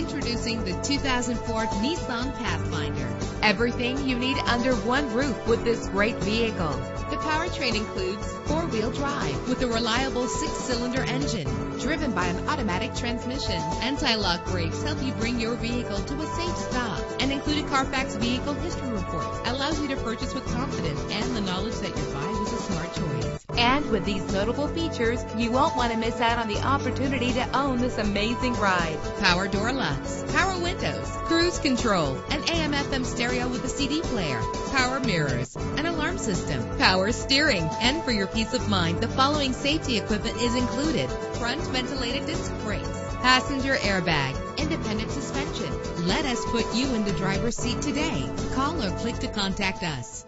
Introducing the 2004 Nissan Pathfinder. Everything you need under one roof with this great vehicle. The powertrain includes four-wheel drive with a reliable six-cylinder engine driven by an automatic transmission. Anti-lock brakes help you bring your vehicle to a safe stop, and included Carfax vehicle history report allows you to purchase with confidence and the knowledge that your buy was a smart choice. And with these notable features, you won't want to miss out on the opportunity to own this amazing ride. Power door locks, power windows, cruise control, an AM/FM stereo with a CD player, power mirrors, an alarm system, power steering. And for your peace of mind, the following safety equipment is included: front ventilated disc brakes, passenger airbag, independent suspension. Let us put you in the driver's seat today. Call or click to contact us.